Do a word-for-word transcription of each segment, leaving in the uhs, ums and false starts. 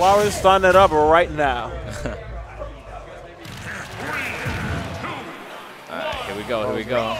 Suarez starting it up right now. All right, here we go, here we go. All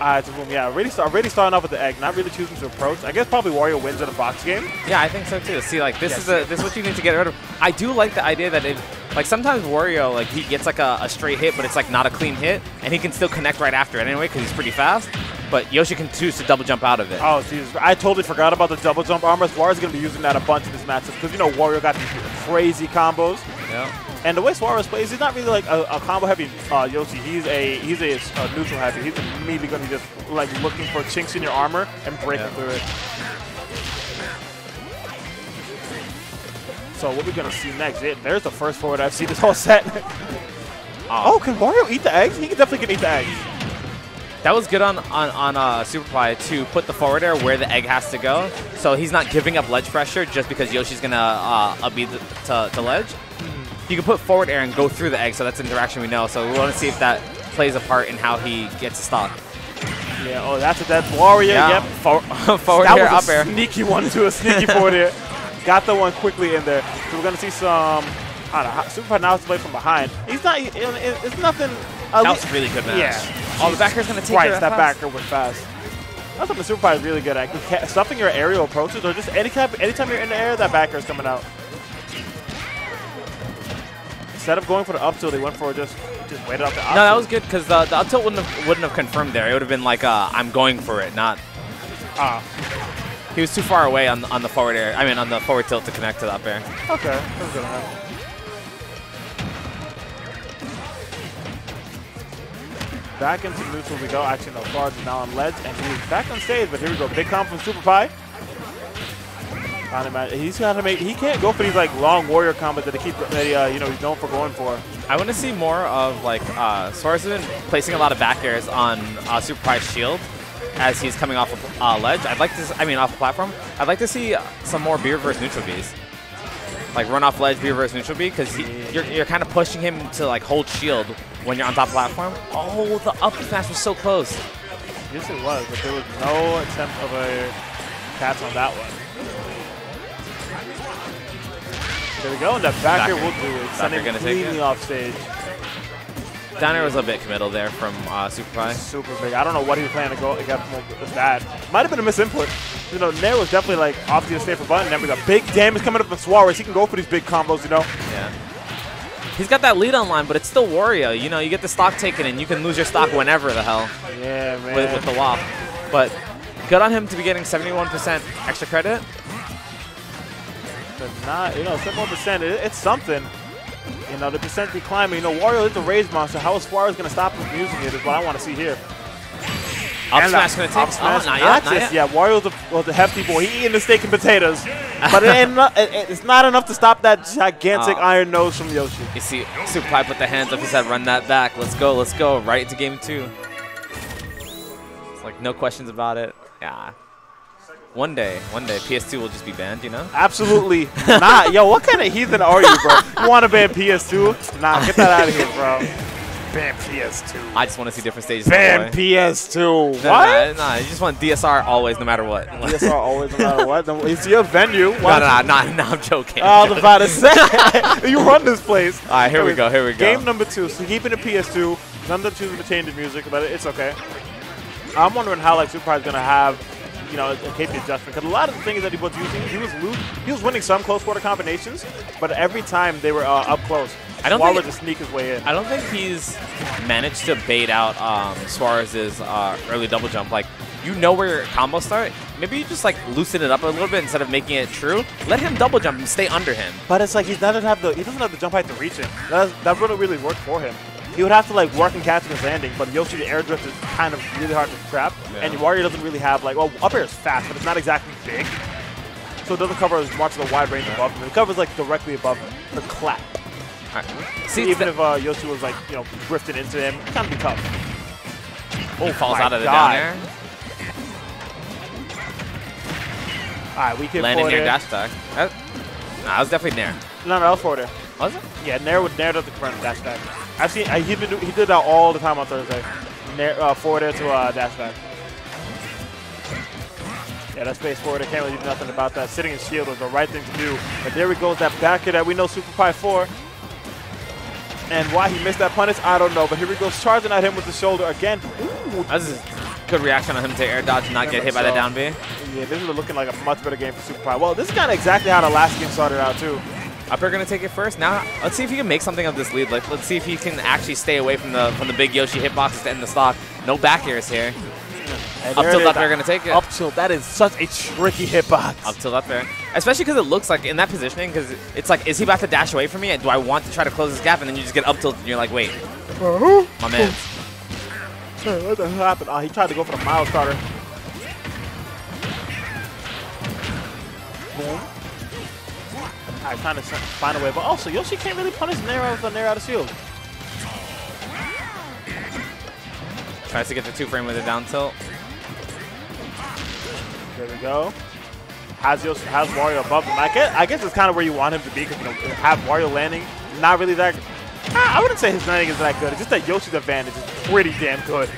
right, so boom, yeah, already, start, already starting off with the egg, not really choosing to approach. I guess probably Wario wins in a box game. Yeah, I think so too. See, like, this yes. is a, this is what you need to get rid of. I do like the idea that it, like, sometimes Wario, like, he gets, like, a, a straight hit, but it's, like, not a clean hit, and he can still connect right after it anyway because he's pretty fast. But Yoshi can choose to double jump out of it. Oh, Jesus. I totally forgot about the double jump armor. Suarez is going to be using that a bunch in this matchup because, you know, Wario got these crazy combos. Yeah. And the way Suarez plays, he's not really like a, a combo-heavy uh, Yoshi. He's a he's a, a neutral-heavy. He's immediately going to be just, like, looking for chinks in your armor and breaking yeah. through it. So what we're going to see next, it, there's the first forward I've seen this whole set. Oh, can Wario eat the eggs? He can definitely can eat the eggs. That was good on, on, on uh, SuperPie to put the forward air where the egg has to go. So he's not giving up ledge pressure just because Yoshi's going uh, uh, to up to ledge. You can put forward air and go through the egg, so that's an interaction we know. So we want to see if that plays a part in how he gets stuck. Yeah, oh, that's a dead Wario. Yeah. Yep. For forward that air, was a up air. Sneaky one to a sneaky forward air. Got the one quickly in there. So we're going to see some... I don't know, SuperPie now has to play from behind. He's not... It, it, it's nothing... That was a really good match. Yeah. Oh, the backer's going to take her that fast. Backer went fast. That's something SuperPie is really good at. Stuffing your aerial approaches or just any cap, anytime you're in the air, that backer is coming out. Instead of going for the up tilt, they went for just just waited up the up tilt. No, that was good because the, the up tilt wouldn't have, wouldn't have confirmed there. It would have been like, uh, I'm going for it, not... Uh, he was too far away on, on the forward air. I mean, on the forward tilt to connect to the up air. Okay, that was good enough. Back into neutral we go. Actually, no, Suarez is now on ledge, and he's back on stage. But here we go, big comp from SuperPie. He's got to make. He can't go for these like long warrior combos that they keep. That he, uh, you know, he's known for going for. I want to see more of like uh, Suarez has been placing a lot of back airs on uh, SuperPie's shield as he's coming off of uh, ledge. I'd like to. I mean, off the platform. I'd like to see some more B reverse neutral B's. Like run off ledge, B reverse neutral B, because you're, you're kind of pushing him to like hold shield when you're on top platform. Oh, the up smash was so close. Yes, it was, but there was no attempt of a catch on that one. There we go, and the backer will do it. Sending completely off stage. Down air was a bit committal there from uh, SuperPie. Super big. I don't know what he was planning to go. It got with that. Might have been a misinput. You know, Nair was definitely like off the safer button. There we go. Big damage coming up from Suarez. He can go for these big combos, you know? Yeah. He's got that lead online, but it's still Wario. You know, you get the stock taken and you can lose your stock whenever the hell. Yeah, man. With, with the W A P. But good on him to be getting seventy-one percent extra credit. But not, you know, seventy-one percent, it, it's something. You know, the percent decline, you know, Wario is the rage monster. How is Suarez going to stop him from using it is what I want to see here. Up and smash going to take. Smash, oh, not yet, not yet. Yeah, Wario was a, was a hefty boy. He eating the steak and potatoes. But it ain't not, it, it's not enough to stop that gigantic uh, iron nose from Yoshi. You see, SuperPie with the hands up. He said, run that back. Let's go, let's go. Right into game two. It's like no questions about it. Yeah. One day, one day, P S two will just be banned, you know? Absolutely not. Yo, what kind of heathen are you, bro? You want to ban P S two? Nah, get that out of here, bro. Ban P S two. I just want to see different stages. Ban P S two. No, what? Nah, nah, you just want D S R always, no matter what. D S R always, no matter what? It's your venue. Why? No, no, no, no, no, I'm joking. I was about to say, you run this place. All right, here Anyways, we go, here we go. Game number two, so keeping the P S two. None of them choosing to change the music, but it's okay. I'm wondering how, like, SuperPie is going to have... You know, in case the adjustment, because a lot of the things that he was using, he was losing, he was winning some close quarter combinations, but every time they were uh, up close, I don't Suarez think to sneak his way in. I don't think he's managed to bait out um, Suarez's uh, early double jump. Like, you know where your combos start. Maybe you just like loosen it up a little bit instead of making it true. Let him double jump and stay under him. But it's like he doesn't have the he doesn't have the jump height to reach him. That's, that wouldn't really work for him. He would have to like work and catch his landing, but Yoshi the air drift is kind of really hard to trap. Yeah. And Wario doesn't really have like, well, up air is fast, but it's not exactly big. So it doesn't cover as much of the wide range above him. It covers like directly above him, the clap. All right. See, even if uh, Yoshi was like, you know, drifted into him, it's kind of be tough. Oh, falls My out of the down air. All right, we can landing near dash back. That, nah, I was definitely near. No, no, I was forward air. Was it? Yeah, Nair would Nair does the front dash back. I've seen uh, he did he did that all the time on Thursday. Nair, uh, forward air to uh, dash back. Yeah, that space forward, I can't really do nothing about that. Sitting in shield was the right thing to do. But there we go, that backer that we know SuperPie for. And why he missed that punish, I don't know. But here we go, charging at him with the shoulder again. Ooh. That's a good reaction on him to air dodge and not get hit by the down B. Yeah, this is looking like a much better game for SuperPie. Well, this is kind of exactly how the last game started out, too. Upper gonna take it first. Now let's see if he can make something of this lead. Like let's see if he can actually stay away from the from the big Yoshi hitboxes to end the stock. No back airs here. Up tilt up air gonna take it. Up tilt, that is such a tricky hitbox. Up tilt up air, especially because it looks like in that positioning, because it's like, is he about to dash away from me? And do I want to try to close this gap? And then you just get up tilt and you're like, wait, my man. What the hell happened? Oh, he tried to go for the mile starter. Yeah. I'm trying to find a way, but also Yoshi can't really punish Nair with a Nair out of shield. Tries to get the two frame with a down tilt. There we go. Has Yoshi, has Wario above him. I guess, I guess it's kind of where you want him to be, because you know, have Wario landing, not really that. I wouldn't say his landing is that good. It's just that Yoshi's advantage is pretty damn good.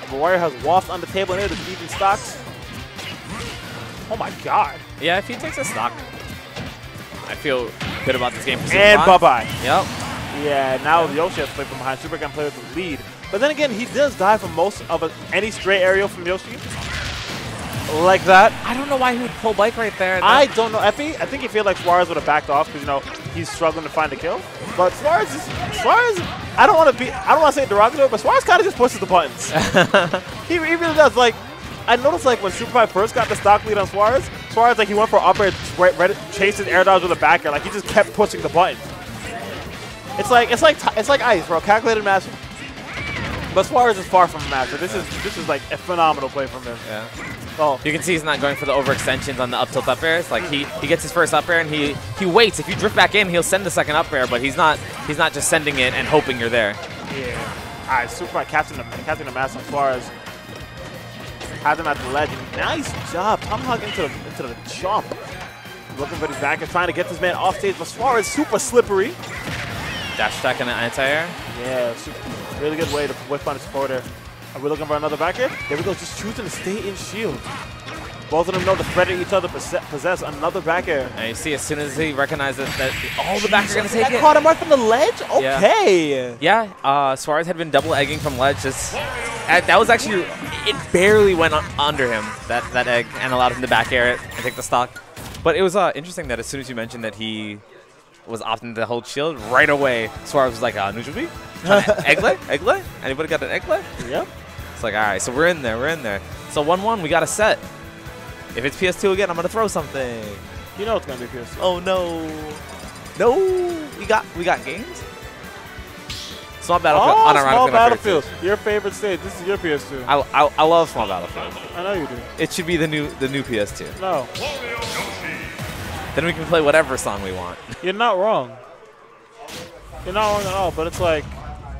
But Wario has Waft on the table and there's even stocks. Oh my god. Yeah, if he takes a stock. I feel good about this game for Super. And bye-bye. Yep. Yeah, now Yoshi has to play from behind. Super can play with the lead. But then again, he does die for most of a, any stray aerial from Yoshi. Like that. I don't know why he would pull bike right there. I don't know. I think, I think he feels like Suarez would have backed off because, you know, he's struggling to find a kill. But Suarez, is, Suarez I don't want to be, I don't want to say derogatory, but Suarez kind of just pushes the buttons. he, he really does. Like, I noticed, like, when SuperPie first got the stock lead on Suarez, Suarez, like, he went for up air, chased his air dodge with a back air. Like, he just kept pushing the button. It's like, it's like, it's like ice, bro. Calculated master. But Suarez is far from a master. This is, this is like a phenomenal play from him. Yeah. Oh. You can see he's not going for the overextensions on the up tilt up airs. Like, he, he gets his first up air and he, he waits. If you drift back in, he'll send the second up air, but he's not, he's not just sending it and hoping you're there. Yeah. All right, SuperPie catching the, catching the master on Suarez. Has him at the ledge. Nice job. Tomahawk into the, into the jump. Looking for his back and trying to get this man off stage. But Suarez super slippery. Dash attack in the anti-air. Yeah, super, really good way to whip on his supporter. Are we looking for another back air? There we go. Just choosing to stay in shield. Both of them know the threat of each other possess another back air. And you see, as soon as he recognizes that all oh, the backs are going to take it. That caught him right from the ledge? Okay. Yeah, yeah. Uh, Suarez had been double egging from ledge. Just, that was actually... It barely went under him, that, that egg, and allowed him to back air it and take the stock. But it was uh, interesting that as soon as you mentioned that he was opting to hold shield, right away, Suarez was like, uh, Nujubi? Egglay? Egglay? Anybody got an Egglay? Yep. It's like, all right, so we're in there, we're in there. So one one, we got a set. If it's P S two again, I'm going to throw something. You know it's going to be P S two. Oh, no. No. We got, we got games? Small Battlefield. Oh, Small Battlefield. Your favorite stage. This is your P S two. I, I, I love Small Battlefield. I know you do. It should be the new the new P S two. No. Then we can play whatever song we want. You're not wrong. You're not wrong at all, but it's like...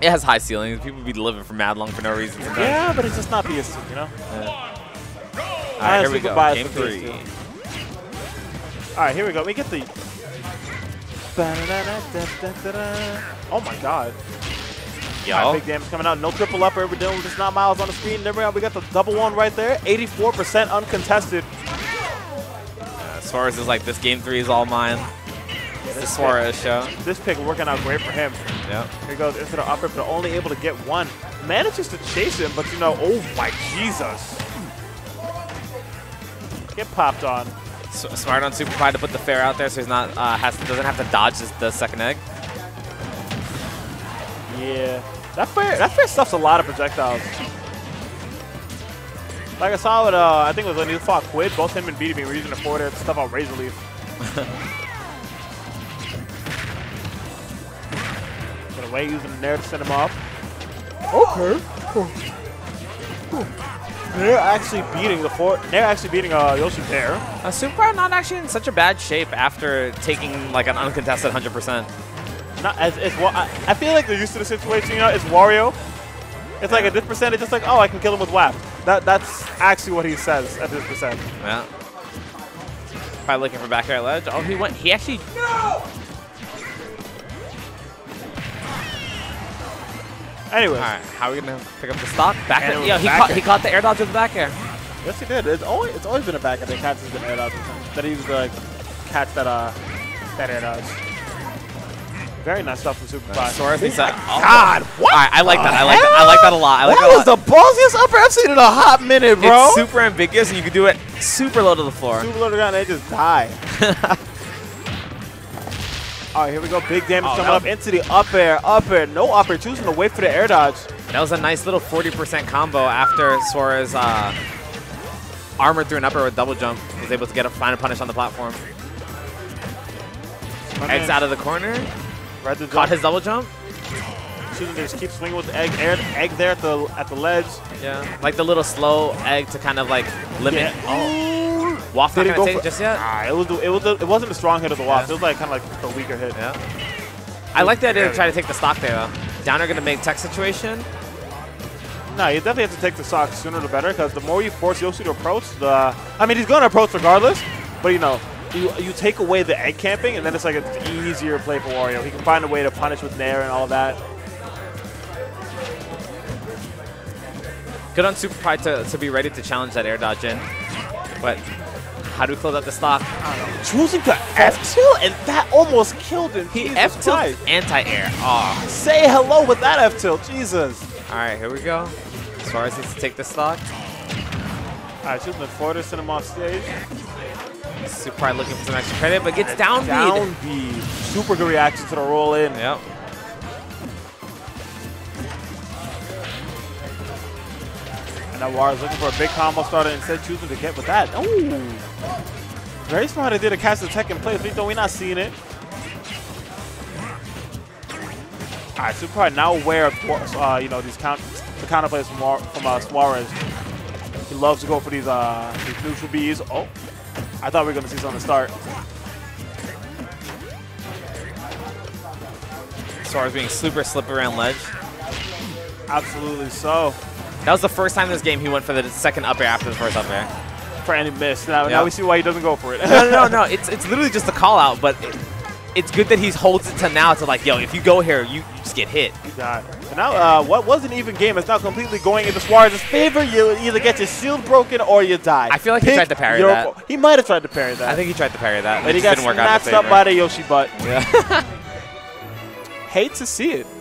It has high ceilings. People be living for mad long for no reason. Sometimes. Yeah, but it's just not P S two, you know? Yeah. All right, here we go. Game three. All right, here we go. We get the... Oh, my God. Right, big damage coming out. No triple up air. We're dealing with just not Miles on the screen. Never mind. We got the double one right there. eighty-four percent uncontested. Yeah, Suarez is like, this game three is all mine. Yeah, this Suarez show. This pick working out great for him. Yep. Here he goes into the upper, but only able to get one. Manages to chase him, but you know, oh my Jesus. Get popped on. So, smart on SuperPie to put the fair out there so he's not uh, has, doesn't have to dodge this, the second egg. Yeah. That fair, that fair stuff's a lot of projectiles. Like I saw with, uh, I think it was when he fought Quid, both him and B D B were using the forward air to stuff out Razor Leaf. Get away using the Nair to send him off. Okay. They're actually beating the fort. They're actually beating uh, Yoshi there. Uh, SuperPie not actually in such a bad shape after taking like an uncontested one hundred percent. Not as, as well, I, I feel like they're used to the situation, you know, it's Wario. It's like at this percent, it's just like, oh, I can kill him with W A P. That, that's actually what he says at this percent. Yeah. Probably looking for back air ledge. Oh, he went, he actually... No! Anyway. All right, how are we going to pick up the stock? Back air. Yeah, he, back ca air. He caught the air dodge with the back air. Yes, he did. It's always, it's always been a back. I think Katz has been aired out. That he was like Katz that uh that aired out. Very nice stuff from SuperPie. Suarez, he's like, oh, God, what? All right, I like that. I like that. I like that a lot. I like that was the ballsiest upper I've seen in a hot minute, bro. It's super ambiguous, and you can do it super low to the floor. Super low to the ground, and they just die. All right, here we go. Big damage oh, coming up into the up air. Up air. No up air. Choosing to wait for the air dodge. That was a nice little forty percent combo after Suarez uh, armored through an up air with double jump. He was able to get a final punish on the platform. Eggs out of the corner. Right the Caught his double jump. Choosing to just keep swinging with the egg. Air, egg there at the, at the ledge. Yeah. Like the little slow egg to kind of like limit. Yeah. Oh. Waft didn't go take it just yet? Nah, it, was the, it, was the, it wasn't a strong hit of the Waft. Yeah. It was like kind of like the weaker hit. Yeah. I like the idea to try to take the stock there, though. Downer going to make tech situation. No, you definitely have to take the stock sooner the better, because the more you force Yoshi to approach, the... I mean, he's going to approach regardless, but, you know, you, you take away the egg camping, and then it's like an easier play for Wario. He can find a way to punish with Nair and all that. Good on SuperPie to, to be ready to challenge that air dodge in. But how do we close out the stock? I don't know. Choosing to F-tilt, and that almost killed him. He F-tilt anti-air. Oh. Say hello with that F-tilt. Jesus. All right, here we go. Suarez needs to take the stock. All right, she's been forward to send him off stage. SuperPie looking for some extra credit, but gets down B. Down B. Super good reaction to the roll in. Yep. And now Wario is looking for a big combo starter, instead choosing to get with that. Ooh. Very smart idea to catch the tech in place, though we're not seeing it. All right, SuperPie now aware of uh, you know these count the counter plays from, from uh, Suarez. He loves to go for these uh, these neutral Bs. Oh, I thought we were going to see something start. Suarez being super slippery around ledge. Absolutely so. That was the first time in this game he went for the second up air after the first up air. For any miss. Now, yep. Now we see why he doesn't go for it. no, no, no, no. It's, it's literally just a call out, but it, it's good that he holds it to now to like, yo, if you go here, you, you just get hit. Exactly. And now uh, what was an even game is now completely going into Suarez's favor. You either get your shield broken or you die. I feel like Pick he tried to parry that. Goal. He might have tried to parry that. I think he tried to parry that. But he got didn't work out in his favor. Snatched up by the Yoshi butt. Yeah. Hate to see it.